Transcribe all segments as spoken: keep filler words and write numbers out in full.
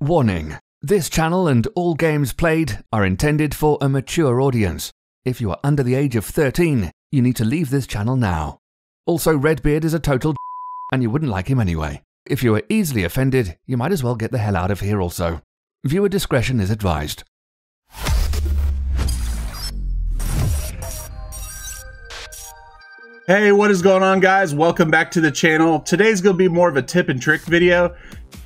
Warning: This channel and all games played are intended for a mature audience. If you are under the age of thirteen, you need to leave this channel now. Also, Redbeard is a total d***, and you wouldn't like him anyway. If you are easily offended, you might as well get the hell out of here also. Viewer discretion is advised. Hey, what is going on, guys? Welcome back to the channel. Today's gonna be more of a tip and trick video.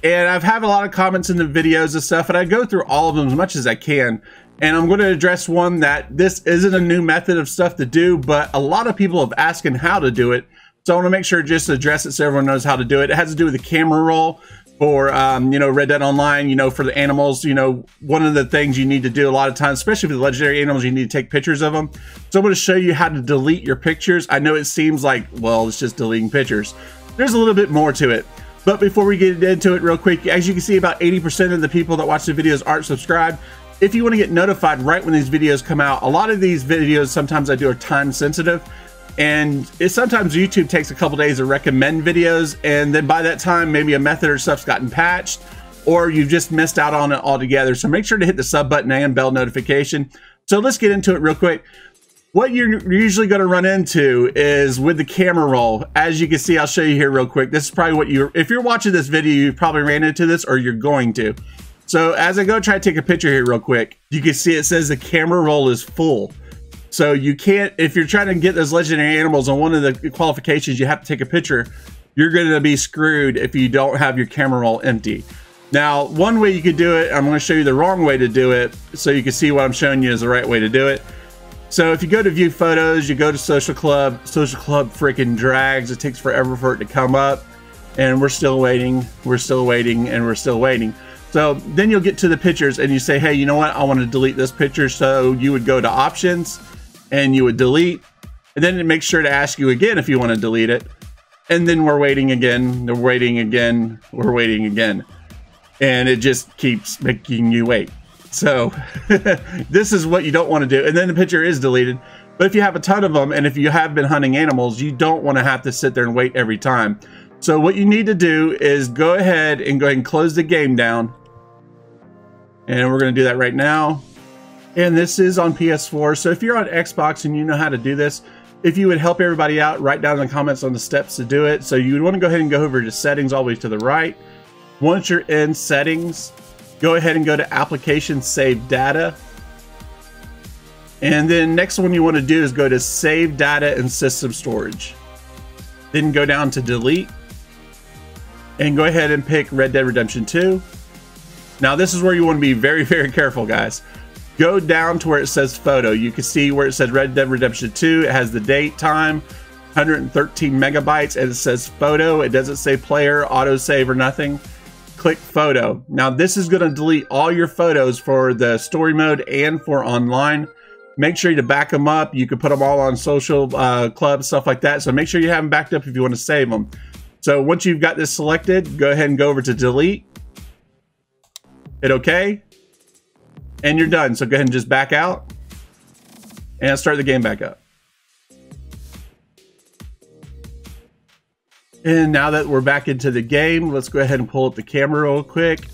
And I've had a lot of comments in the videos and stuff, and I go through all of them as much as I can. And I'm going to address one that this isn't a new method of stuff to do, but a lot of people have asked how to do it. So I want to make sure just to address it so everyone knows how to do it. It has to do with the camera roll for, um, you know, Red Dead Online, you know, for the animals. You know, one of the things you need to do a lot of times, especially for the legendary animals, you need to take pictures of them. So I'm going to show you how to delete your pictures. I know it seems like, well, it's just deleting pictures. There's a little bit more to it. But before we get into it real quick, as you can see, about eighty percent of the people that watch the videos aren't subscribed. If you want to get notified right when these videos come out, a lot of these videos sometimes I do are time sensitive. And it, sometimes YouTube takes a couple days to recommend videos. And then by that time, maybe a method or stuff's gotten patched, or you've just missed out on it altogether. So make sure to hit the sub button and bell notification. So let's get into it real quick. What you're usually going to run into is with the camera roll. As you can see, I'll show you here real quick. This is probably what you're, if you're watching this video, you probably ran into this or you're going to. So as I go try to take a picture here real quick, you can see it says the camera roll is full. So you can't, if you're trying to get those legendary animals on one of the qualifications, you have to take a picture. You're going to be screwed if you don't have your camera roll empty. Now, one way you could do it, I'm going to show you the wrong way to do it so you can see what I'm showing you is the right way to do it. So if you go to view photos, you go to Social Club, Social Club freaking drags. It takes forever for it to come up, and we're still waiting, we're still waiting, and we're still waiting. So then you'll get to the pictures and you say, hey, you know what? I want to delete this picture. So you would go to options and you would delete, and then it makes sure to ask you again if you want to delete it. And then we're waiting again, we're waiting again, we're waiting again. And it just keeps making you wait. So this is what you don't want to do. And then the picture is deleted. But if you have a ton of them, and if you have been hunting animals, you don't want to have to sit there and wait every time. So what you need to do is go ahead and go ahead and close the game down. And we're going to do that right now. And this is on P S four. So if you're on Xbox and you know how to do this, if you would help everybody out, write down in the comments on the steps to do it. So you would want to go ahead and go over to settings, always to the right. Once you're in settings, go ahead and go to application, save data. And then next one you want to do is go to save data and system storage. Then go down to delete and go ahead and pick Red Dead Redemption two. Now this is where you want to be very, very careful, guys. Go down to where it says photo. You can see where it says Red Dead Redemption two. It has the date, time, one hundred thirteen megabytes, and it says photo. It doesn't say player, autosave, or nothing. Click photo. Now this is going to delete all your photos for the story mode and for online. Make sure you back them up. You can put them all on social uh, club, stuff like that. So make sure you have them backed up if you want to save them. So once you've got this selected, go ahead and go over to delete. Hit okay. And you're done. So go ahead and just back out and start the game back up. And now that we're back into the game, let's go ahead and pull up the camera real quick.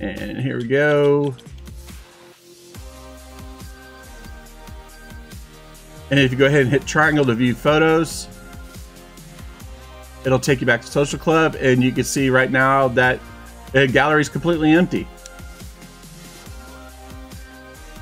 And here we go. And if you go ahead and hit triangle to view photos, it'll take you back to Social Club, and you can see right now that the gallery is completely empty.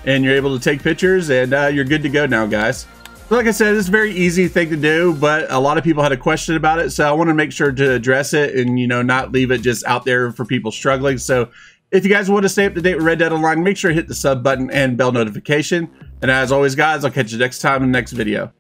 And you're able to take pictures, and uh, you're good to go now, guys. Like I said, it's a very easy thing to do, but a lot of people had a question about it. So I want to make sure to address it and, you know, not leave it just out there for people struggling. So if you guys want to stay up to date with Red Dead Online, make sure to hit the sub button and bell notification. And as always, guys, I'll catch you next time in the next video.